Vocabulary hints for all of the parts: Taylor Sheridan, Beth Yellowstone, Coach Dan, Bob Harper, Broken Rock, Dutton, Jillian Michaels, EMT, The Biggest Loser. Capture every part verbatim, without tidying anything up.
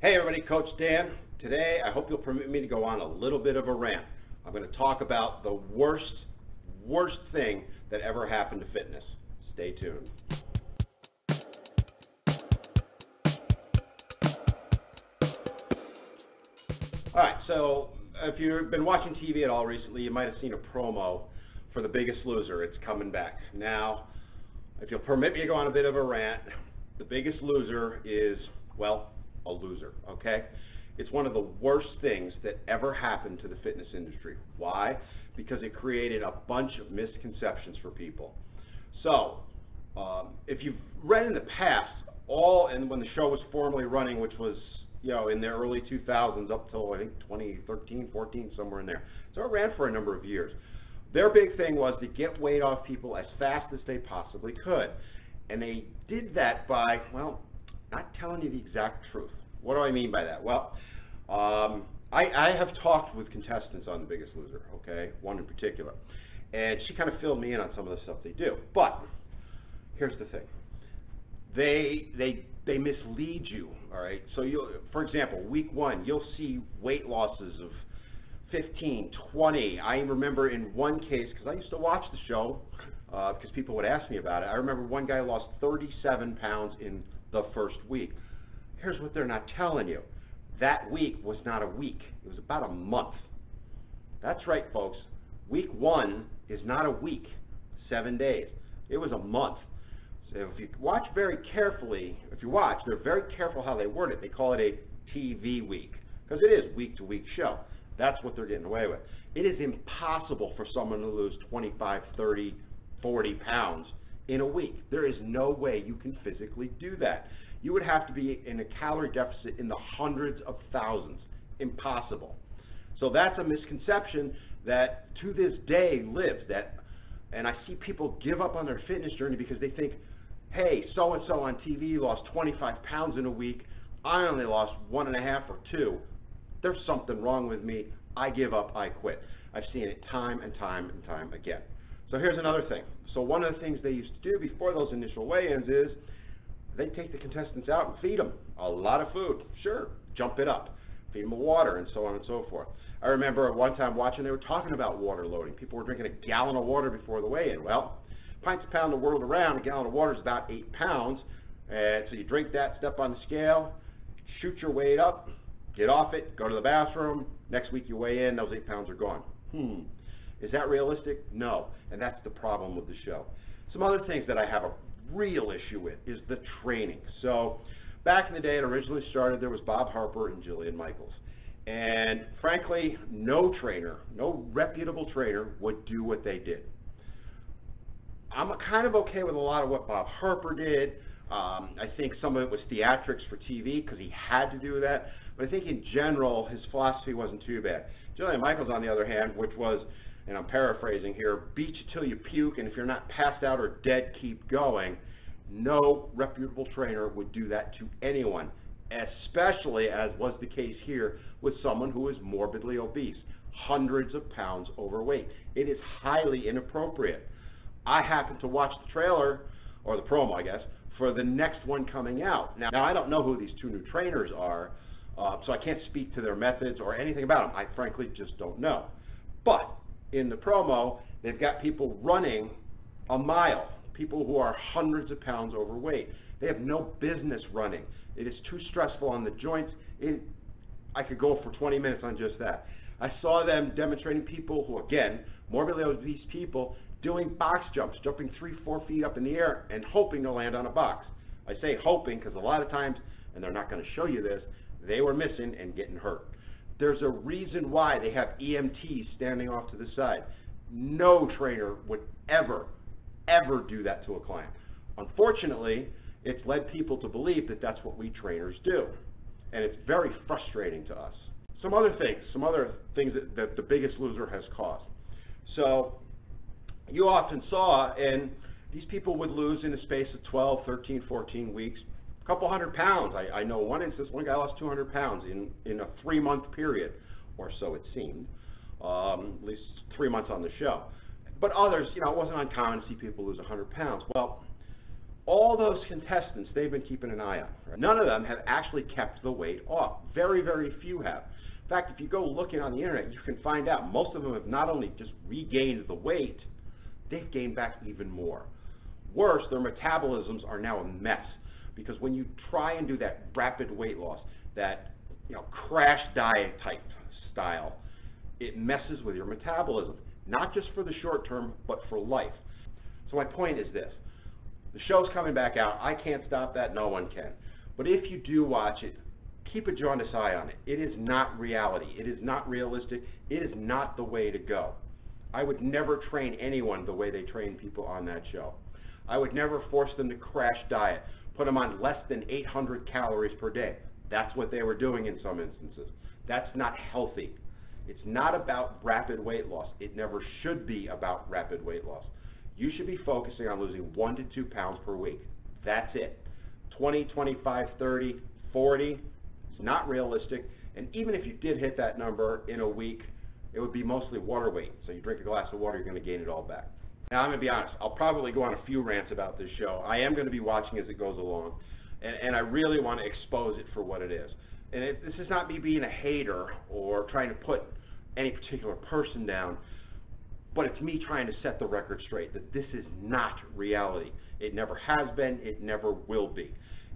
Hey everybody, Coach Dan. Today I hope you'll permit me to go on a little bit of a rant. I'm going to talk about the worst, worst thing that ever happened to fitness. Stay tuned. Alright, so if you've been watching T V at all recently, you might have seen a promo for The Biggest Loser. It's coming back. Now, if you'll permit me to go on a bit of a rant, The Biggest Loser is, well, a loser, okay? It's one of the worst things that ever happened to the fitness industry. Why? Because it created a bunch of misconceptions for people. So, um, if you've read in the past, all, and when the show was formerly running, which was, you know, in the early two thousands up till I think twenty thirteen, fourteen, somewhere in there. So it ran for a number of years. Their big thing was to get weight off people as fast as they possibly could. And they did that by, well, not telling you the exact truth. What do I mean by that? Well, um, I, I have talked with contestants on The Biggest Loser, okay, one in particular, and she kind of filled me in on some of the stuff they do. But here's the thing: they they they mislead you, all right? So you, for example, week one, you'll see weight losses of fifteen, twenty. I remember in one case, because I used to watch the show, uh, because people would ask me about it. I remember one guy lost thirty-seven pounds in the first week. Here's what they're not telling you. That week was not a week. It was about a month. That's right, folks. Week one is not a week, seven days. It was a month. So if you watch very carefully, if you watch, they're very careful how they word it. They call it a T V week because it is week-to-week show. That's what they're getting away with. It is impossible for someone to lose twenty-five, thirty, forty pounds in a week. There is no way you can physically do that. You would have to be in a calorie deficit in the hundreds of thousands. Impossible. So that's a misconception that to this day lives. That, and I see people give up on their fitness journey because they think, hey, so-and-so on T V lost twenty-five pounds in a week. I only lost one and a half or two. There's something wrong with me. I give up. I quit. I've seen it time and time and time again. So here's another thing. So one of the things they used to do before those initial weigh-ins is they take the contestants out and feed them a lot of food. Sure, jump it up. Feed them water and so on and so forth. I remember at one time watching, they were talking about water loading. People were drinking a gallon of water before the weigh-in. Well, pints a pound of world around, a gallon of water is about eight pounds. And so you drink that, step on the scale, shoot your weight up, get off it, go to the bathroom. Next week you weigh in, those eight pounds are gone. Hmm. Is that realistic? No, and that's the problem with the show. Some other things that I have a real issue with is the training. So back in the day, it originally started, there was Bob Harper and Jillian Michaels. And frankly, no trainer, no reputable trainer would do what they did. I'm kind of okay with a lot of what Bob Harper did. Um, I think some of it was theatrics for T V because he had to do that. But I think in general, his philosophy wasn't too bad. Jillian Michaels, on the other hand, which was, and I'm paraphrasing here, beat you till you puke, and if you're not passed out or dead, keep going. No reputable trainer would do that to anyone, especially as was the case here with someone who is morbidly obese, hundreds of pounds overweight. It is highly inappropriate. I happened to watch the trailer, or the promo, I guess, for the next one coming out. Now, now I don't know who these two new trainers are, uh, so I can't speak to their methods or anything about them. I frankly just don't know. But in the promo, they've got people running a mile, people who are hundreds of pounds overweight. They have no business running. It is too stressful on the joints. It, I could go for twenty minutes on just that. I saw them demonstrating people who, again, morbidly obese people, doing box jumps, jumping three, four feet up in the air and hoping to land on a box. I say hoping because a lot of times, and they're not going to show you this, they were missing and getting hurt. There's a reason why they have E M Ts standing off to the side. No trainer would ever, ever do that to a client. Unfortunately, it's led people to believe that that's what we trainers do. And it's very frustrating to us. Some other things, some other things that, that The Biggest Loser has caused. So you often saw, and these people would lose in the space of twelve, thirteen, fourteen weeks, couple hundred pounds. I, I know one instance, one guy lost two hundred pounds in, in a three-month period, or so it seemed, um, at least three months on the show. But others, you know, it wasn't uncommon to see people lose one hundred pounds. Well, all those contestants they've been keeping an eye on. Right? None of them have actually kept the weight off. Very, very few have. In fact, if you go looking on the internet, you can find out most of them have not only just regained the weight, they've gained back even more. Worse, their metabolisms are now a mess, because when you try and do that rapid weight loss, that you know crash diet type style, it messes with your metabolism, not just for the short term, but for life. So my point is this: the show's coming back out. I can't stop that. No one can. But if you do watch it, keep a jaundiced eye on it. It is not reality. It is not realistic. It is not the way to go. I would never train anyone the way they train people on that show. I would never force them to crash diet, put them on less than eight hundred calories per day. That's what they were doing in some instances. That's not healthy. It's not about rapid weight loss. It never should be about rapid weight loss. You should be focusing on losing one to two pounds per week. That's it. twenty, twenty-five, thirty, forty. It's not realistic. And even if you did hit that number in a week, it would be mostly water weight. So you drink a glass of water, you're going to gain it all back. Now, I'm going to be honest. I'll probably go on a few rants about this show. I am going to be watching as it goes along. And, and I really want to expose it for what it is. And it, this is not me being a hater or trying to put any particular person down, but it's me trying to set the record straight that this is not reality. It never has been. It never will be.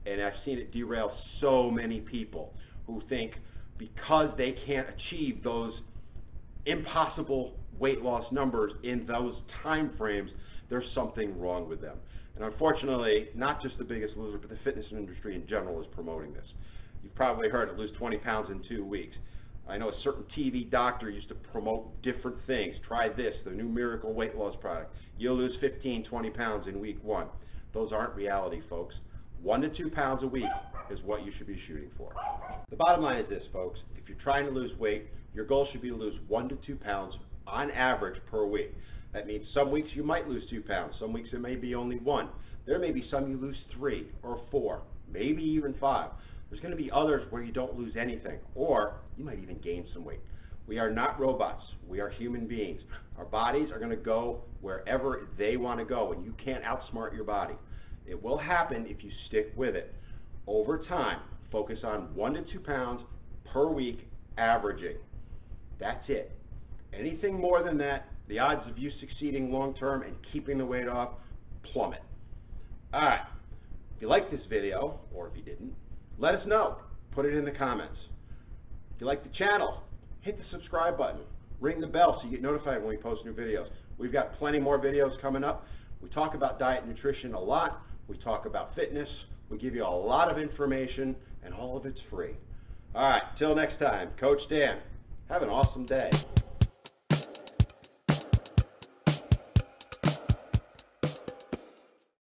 And I've seen it derail so many people who think because they can't achieve those impossible weight loss numbers in those time frames, there's something wrong with them. And unfortunately, not just The Biggest Loser, but the fitness industry in general is promoting this. You've probably heard it, lose twenty pounds in two weeks. I know a certain T V doctor used to promote different things. Try this, the new miracle weight loss product. You'll lose fifteen, twenty pounds in week one. Those aren't reality, folks. One to two pounds a week is what you should be shooting for. The bottom line is this, folks. If you're trying to lose weight, your goal should be to lose one to two pounds on average per week. That means some weeks you might lose two pounds. Some weeks it may be only one. There may be some you lose three or four, maybe even five. There's going to be others where you don't lose anything, or you might even gain some weight. We are not robots. We are human beings. Our bodies are going to go wherever they want to go, and you can't outsmart your body. It will happen if you stick with it. Over time, focus on one to two pounds per week averaging. That's it. Anything more than that, the odds of you succeeding long term and keeping the weight off plummet. All right. If you liked this video, or if you didn't, let us know. Put it in the comments. If you like the channel, hit the subscribe button. Ring the bell so you get notified when we post new videos. We've got plenty more videos coming up. We talk about diet and nutrition a lot. We talk about fitness. We give you a lot of information, and all of it's free. All right, till next time, Coach Dan. Have an awesome day.